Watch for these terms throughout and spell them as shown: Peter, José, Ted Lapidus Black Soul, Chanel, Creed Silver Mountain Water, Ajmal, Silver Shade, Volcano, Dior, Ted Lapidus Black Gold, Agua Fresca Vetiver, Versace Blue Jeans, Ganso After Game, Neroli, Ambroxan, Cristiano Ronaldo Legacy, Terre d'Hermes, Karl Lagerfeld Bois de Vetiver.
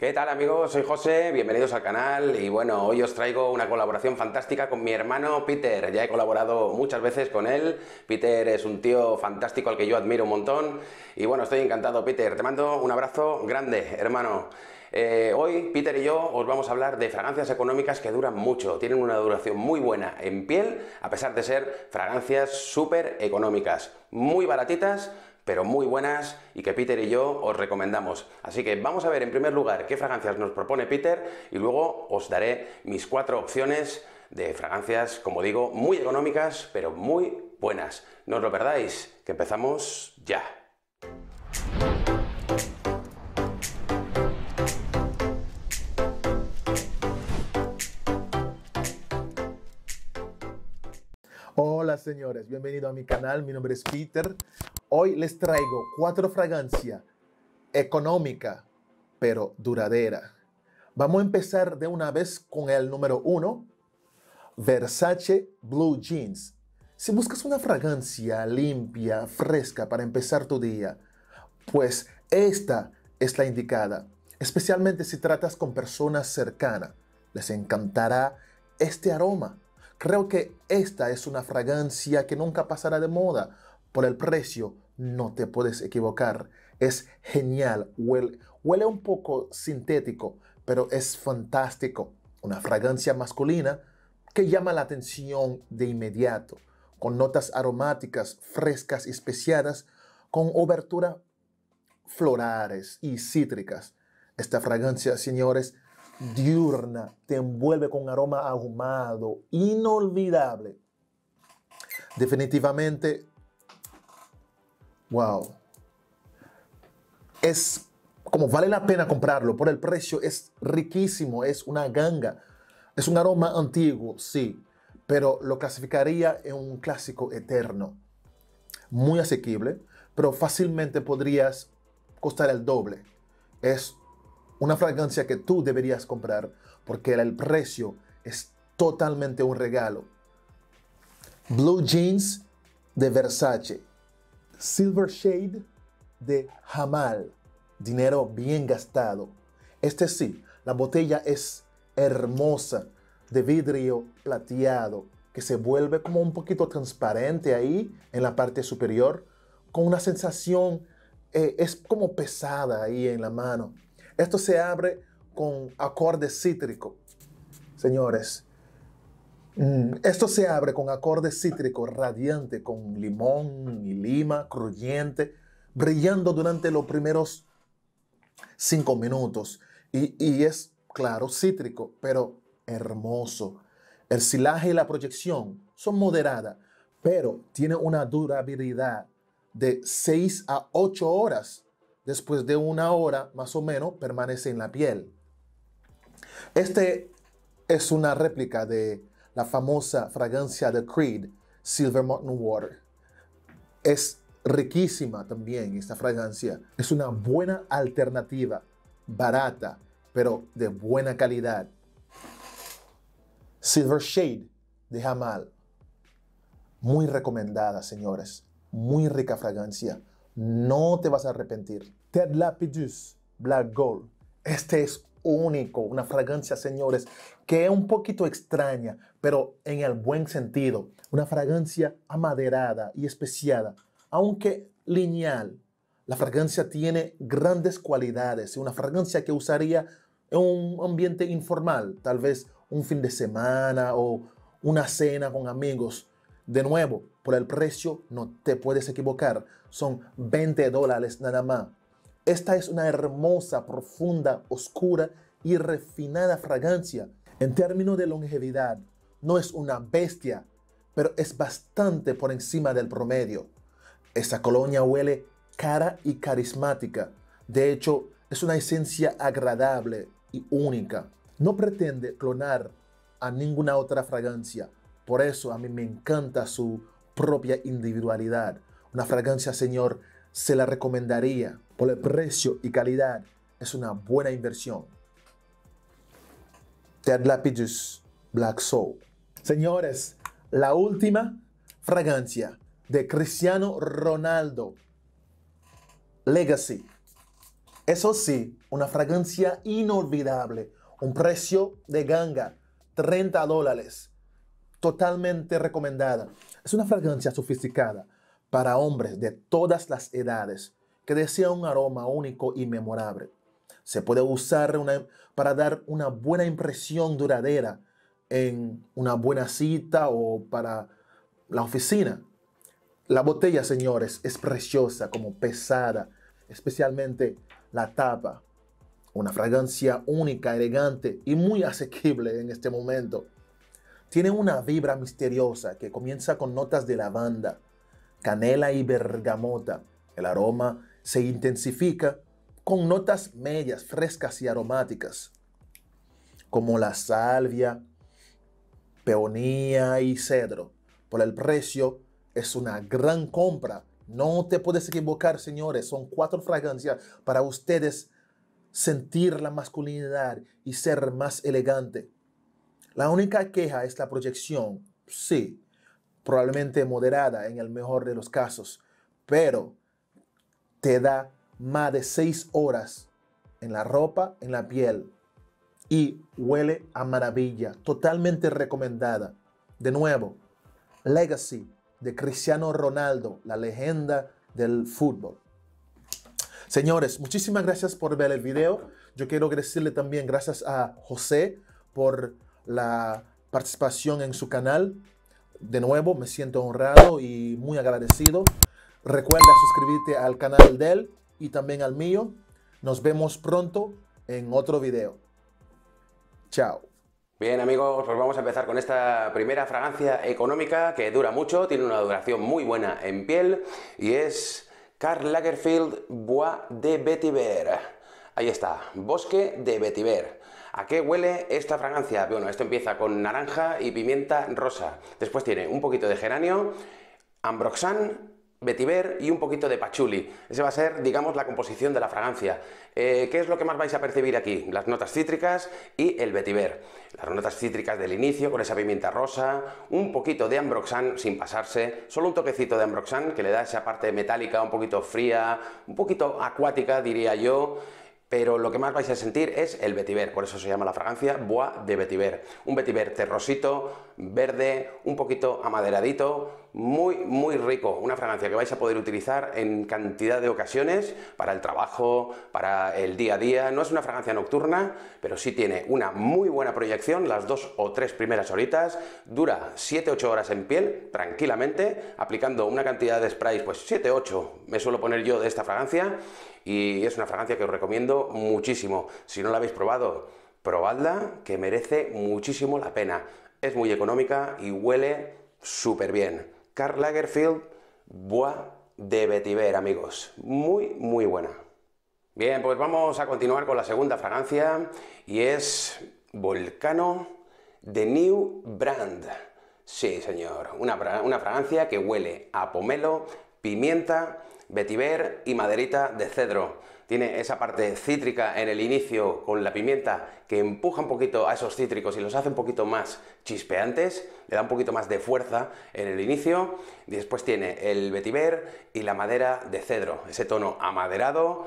¿Qué tal, amigos? Soy José, bienvenidos al canal y bueno, hoy os traigo una colaboración fantástica con mi hermano Peter. Ya he colaborado muchas veces con él. Peter es un tío fantástico al que yo admiro un montón y bueno, estoy encantado, Peter. Te mando un abrazo grande, hermano. Hoy Peter y yo os vamos a hablar de fragancias económicas que duran mucho, tienen una duración muy buena en piel, a pesar de ser fragancias súper económicas, muy baratitas, pero muy buenas y que Peter y yo os recomendamos. Así que vamos a ver en primer lugar qué fragancias nos propone Peter y luego os daré mis 4 opciones de fragancias, como digo, muy económicas, pero muy buenas. No os lo perdáis, que empezamos ya. Hola señores, bienvenido a mi canal, mi nombre es Peter. Hoy les traigo 4 fragancias económica pero duradera. Vamos a empezar de una vez con el número 1, Versace Blue Jeans. Si buscas una fragancia limpia, fresca para empezar tu día, pues esta es la indicada, especialmente si tratas con personas cercanas. Les encantará este aroma. Creo que esta es una fragancia que nunca pasará de moda. Por el precio no te puedes equivocar. Es genial. Huele un poco sintético, pero es fantástico. Una fragancia masculina que llama la atención de inmediato, con notas aromáticas frescas y especiadas, con oberturas florales y cítricas. Esta fragancia, señores, diurna, te envuelve con un aroma ahumado, inolvidable. Definitivamente, wow. Es como vale la pena comprarlo por el precio, es riquísimo, es una ganga. Es un aroma antiguo, sí, pero lo clasificaría en un clásico eterno. Muy asequible, pero fácilmente podrías costar el doble. Es una fragancia que tú deberías comprar porque el precio es totalmente un regalo. Blue Jeans de Versace. Silver Shade de Jamal. Dinero bien gastado. Este sí, la botella es hermosa, de vidrio plateado, que se vuelve como un poquito transparente ahí en la parte superior, con una sensación, es como pesada ahí en la mano. Esto se abre con acorde cítrico. Señores, esto se abre con acorde cítrico radiante, con limón y lima, crujiente, brillando durante los primeros 5 minutos. Y es, claro, cítrico, pero hermoso. El silaje y la proyección son moderadas, pero tiene una durabilidad de 6 a 8 horas. Después de una hora, más o menos, permanece en la piel. Este es una réplica de la famosa fragancia de Creed Silver Mountain Water. Es riquísima también esta fragancia. Es una buena alternativa, barata, pero de buena calidad. Silver Shade de Jamal. Muy recomendada, señores. Muy rica fragancia. No te vas a arrepentir. Ted Lapidus Black Gold. Este es único, una fragancia, señores, que es un poquito extraña, pero en el buen sentido. Una fragancia amaderada y especiada, aunque lineal. La fragancia tiene grandes cualidades. Una fragancia que usaría en un ambiente informal, tal vez un fin de semana o una cena con amigos. De nuevo, por el precio no te puedes equivocar. Son $20 nada más. Esta es una hermosa, profunda, oscura y refinada fragancia. En términos de longevidad, no es una bestia, pero es bastante por encima del promedio. Esta colonia huele cara y carismática. De hecho, es una esencia agradable y única. No pretende clonar a ninguna otra fragancia. Por eso a mí me encanta su propia individualidad. Una fragancia, señor, se la recomendaría. Por el precio y calidad, es una buena inversión. Ted Lapidus Black Soul. Señores, la última fragancia de Cristiano Ronaldo Legacy. Eso sí, una fragancia inolvidable, un precio de ganga, $30, totalmente recomendada. Es una fragancia sofisticada para hombres de todas las edades que desean un aroma único y memorable. Se puede usar para dar una buena impresión duradera en una buena cita o para la oficina. La botella, señores, es preciosa, como pesada, especialmente la tapa. Una fragancia única, elegante y muy asequible en este momento. Tiene una vibra misteriosa que comienza con notas de lavanda, canela y bergamota. El aroma se intensifica con notas medias, frescas y aromáticas, como la salvia, peonía y cedro. Por el precio, es una gran compra. No te puedes equivocar, señores. Son 4 fragancias para ustedes sentir la masculinidad y ser más elegante. La única queja es la proyección. Sí, probablemente moderada en el mejor de los casos, pero te da más de 6 horas en la ropa, en la piel, y huele a maravilla, totalmente recomendada. De nuevo, Legacy de Cristiano Ronaldo, la leyenda del fútbol. Señores, muchísimas gracias por ver el video. Yo quiero decirle también gracias a José por la participación en su canal. De nuevo, me siento honrado y muy agradecido. Recuerda suscribirte al canal de él y también al mío. Nos vemos pronto en otro video. Chao. Bien, amigos, pues vamos a empezar con esta primera fragancia económica que dura mucho, tiene una duración muy buena en piel y es Karl Lagerfeld Bois de Vetiver. Ahí está, Bosque de Vetiver. ¿A qué huele esta fragancia? Bueno, esto empieza con naranja y pimienta rosa. Después tiene un poquito de geranio, ambroxan, vetiver y un poquito de pachuli. Esa va a ser, digamos, la composición de la fragancia. ¿Qué es lo que más vais a percibir aquí? Las notas cítricas y el vetiver. Las notas cítricas del inicio con esa pimienta rosa, un poquito de ambroxan sin pasarse, solo un toquecito de ambroxan que le da esa parte metálica, un poquito fría, un poquito acuática diría yo, pero lo que más vais a sentir es el vetiver, por eso se llama la fragancia Bois de Vetiver. Un vetiver terrosito, verde, un poquito amaderadito, muy, muy rico. Una fragancia que vais a poder utilizar en cantidad de ocasiones para el trabajo, para el día a día. No es una fragancia nocturna, pero sí tiene una muy buena proyección las 2 o 3 primeras horitas. Dura 7-8 horas en piel, tranquilamente, aplicando una cantidad de sprays, pues 7-8 me suelo poner yo de esta fragancia. Y es una fragancia que os recomiendo muchísimo. Si no la habéis probado, probadla, que merece muchísimo la pena. Es muy económica y huele súper bien. Karl Lagerfeld Bois de Vetiver, amigos. Muy, muy buena. Bien, pues vamos a continuar con la segunda fragancia y es Volcano de New Brand. Sí, señor. Una fragancia que huele a pomelo, pimienta, vetiver y maderita de cedro. Tiene esa parte cítrica en el inicio con la pimienta que empuja un poquito a esos cítricos y los hace un poquito más chispeantes, le da un poquito más de fuerza en el inicio. Después tiene el vetiver y la madera de cedro, ese tono amaderado,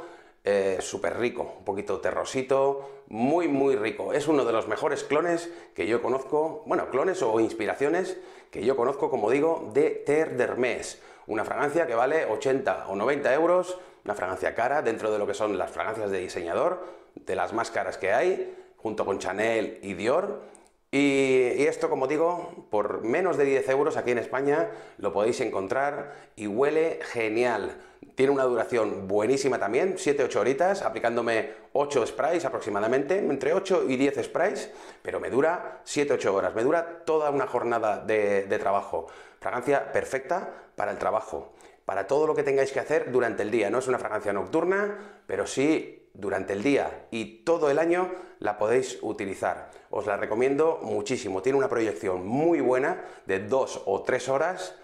súper rico, un poquito terrosito, muy muy rico. Es uno de los mejores clones que yo conozco, bueno, clones o inspiraciones que yo conozco, como digo, de Terre d'Hermes. Una fragancia que vale 80 o 90 euros, una fragancia cara dentro de lo que son las fragancias de diseñador, de las más caras que hay, junto con Chanel y Dior. Y esto, como digo, por menos de 10 euros aquí en España lo podéis encontrar y huele genial. Tiene una duración buenísima también, 7-8 horitas, aplicándome 8 sprays aproximadamente, entre 8 y 10 sprays, pero me dura 7-8 horas, me dura toda una jornada de trabajo. Fragancia perfecta para el trabajo, para todo lo que tengáis que hacer durante el día. No es una fragancia nocturna, pero sí durante el día y todo el año la podéis utilizar. Os la recomiendo muchísimo. Tiene una proyección muy buena de 2 o 3 horas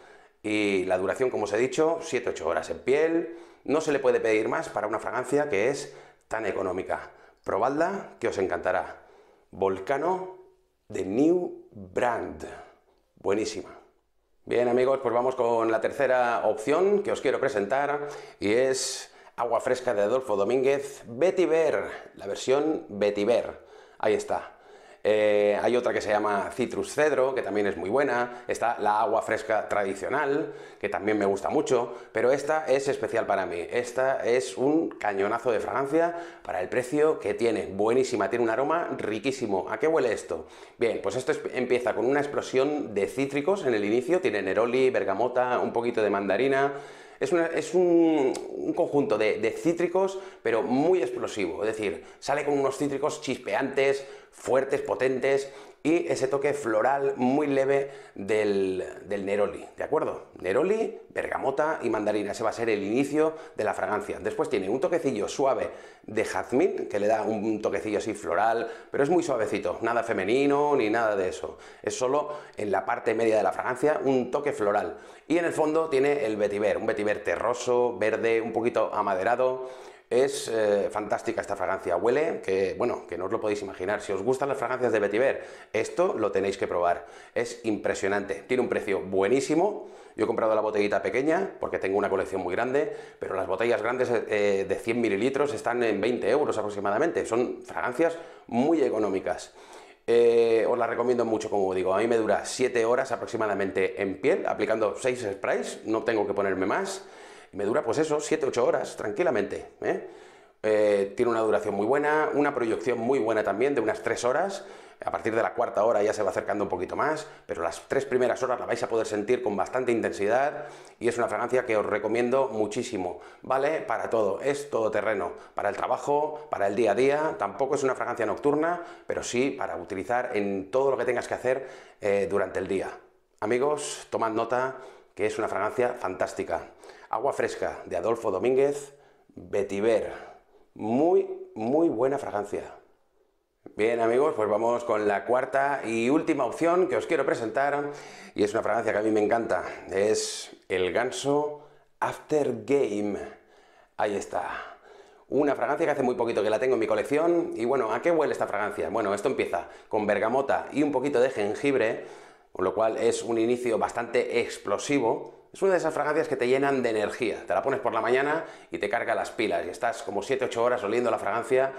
y la duración, como os he dicho, 7-8 horas en piel. No se le puede pedir más para una fragancia que es tan económica. Probadla, que os encantará. Volcano de New Brand. Buenísima. Bien, amigos, pues vamos con la tercera opción que os quiero presentar y es Agua Fresca de Adolfo Domínguez, Vetiver, la versión Vetiver, ahí está. Hay otra que se llama Citrus Cedro, que también es muy buena. Está la Agua Fresca tradicional, que también me gusta mucho, pero esta es especial para mí. Esta es un cañonazo de fragancia para el precio que tiene. Buenísima, tiene un aroma riquísimo. ¿A qué huele esto? Bien, pues esto empieza con una explosión de cítricos en el inicio. Tiene neroli, bergamota, un poquito de mandarina. Es un conjunto de cítricos, pero muy explosivo. Es decir, sale con unos cítricos chispeantes, fuertes, potentes, y ese toque floral muy leve del neroli, ¿de acuerdo? Neroli, bergamota y mandarina. Ese va a ser el inicio de la fragancia. Después tiene un toquecillo suave de jazmín, que le da un toquecillo así floral, pero es muy suavecito, nada femenino ni nada de eso. Es solo en la parte media de la fragancia un toque floral. Y en el fondo tiene el vetiver, un vetiver terroso, verde, un poquito amaderado. Es fantástica esta fragancia, huele que, bueno, que no os lo podéis imaginar. Si os gustan las fragancias de vetiver, esto lo tenéis que probar, es impresionante. Tiene un precio buenísimo. Yo he comprado la botellita pequeña porque tengo una colección muy grande, pero las botellas grandes de 100 mililitros están en 20 € aproximadamente. Son fragancias muy económicas. Os la recomiendo mucho, como digo. A mí me dura 7 horas aproximadamente en piel, aplicando 6 sprays, no tengo que ponerme más. Me dura pues eso, 7-8 horas, tranquilamente, ¿eh? Tiene una duración muy buena, una proyección muy buena también, de unas 3 horas. A partir de la cuarta hora ya se va acercando un poquito más, pero las 3 primeras horas la vais a poder sentir con bastante intensidad, y es una fragancia que os recomiendo muchísimo. Vale para todo, es todoterreno, para el trabajo, para el día a día. Tampoco es una fragancia nocturna, pero sí para utilizar en todo lo que tengas que hacer durante el día. Amigos, tomad nota, que es una fragancia fantástica. Agua Fresca de Adolfo Domínguez, Vetiver. Muy, muy buena fragancia. Bien, amigos, pues vamos con la cuarta y última opción que os quiero presentar, y es una fragancia que a mí me encanta. Es el Ganso After Game. Ahí está. Una fragancia que hace muy poquito que la tengo en mi colección. Y bueno, ¿a qué huele esta fragancia? Bueno, esto empieza con bergamota y un poquito de jengibre, con lo cual es un inicio bastante explosivo. Es una de esas fragancias que te llenan de energía. Te la pones por la mañana y te carga las pilas, y estás como 7-8 horas oliendo la fragancia,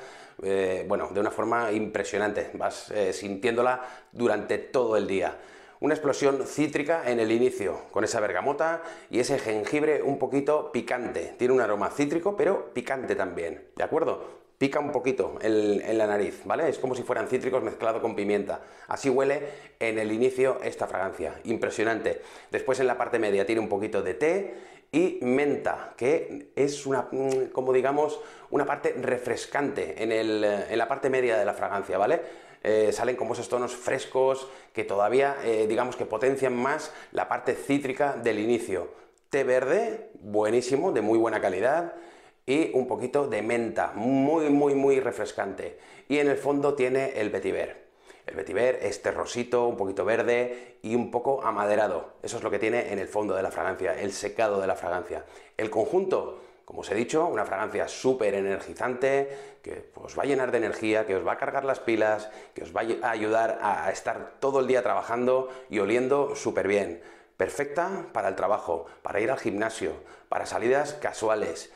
bueno, de una forma impresionante. Vas sintiéndola durante todo el día. Una explosión cítrica en el inicio, con esa bergamota y ese jengibre un poquito picante. Tiene un aroma cítrico, pero picante también, ¿de acuerdo? Pica un poquito en la nariz, ¿vale? Es como si fueran cítricos mezclado con pimienta. Así huele en el inicio esta fragancia, impresionante. Después en la parte media tiene un poquito de té y menta, que es una, como digamos, una parte refrescante en la parte media de la fragancia, ¿vale? Salen como esos tonos frescos que todavía, digamos, que potencian más la parte cítrica del inicio. Té verde, buenísimo, de muy buena calidad, y un poquito de menta, muy, muy, muy refrescante. Y en el fondo tiene el vetiver. El vetiver es terrosito, un poquito verde y un poco amaderado. Eso es lo que tiene en el fondo de la fragancia, el secado de la fragancia. El conjunto, como os he dicho, una fragancia súper energizante, que os va a llenar de energía, que os va a cargar las pilas, que os va a ayudar a estar todo el día trabajando y oliendo súper bien. Perfecta para el trabajo, para ir al gimnasio, para salidas casuales.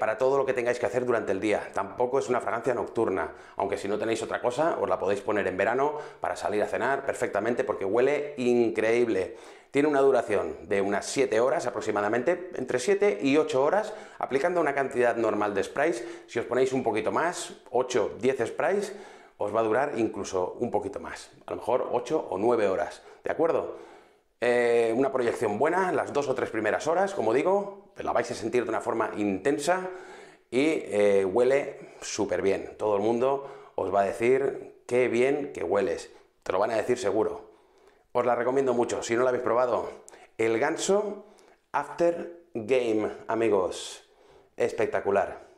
Para todo lo que tengáis que hacer durante el día. Tampoco es una fragancia nocturna, aunque si no tenéis otra cosa os la podéis poner en verano para salir a cenar perfectamente, porque huele increíble. Tiene una duración de unas 7 horas aproximadamente, entre 7 y 8 horas, aplicando una cantidad normal de sprays. Si os ponéis un poquito más, 8, 10 sprays, os va a durar incluso un poquito más, a lo mejor 8 o 9 horas, ¿de acuerdo? Una proyección buena, las 2 o 3 primeras horas, como digo, la vais a sentir de una forma intensa, y huele súper bien. Todo el mundo os va a decir qué bien que hueles, te lo van a decir seguro. Os la recomiendo mucho, si no la habéis probado, el Ganso After Game, amigos, espectacular.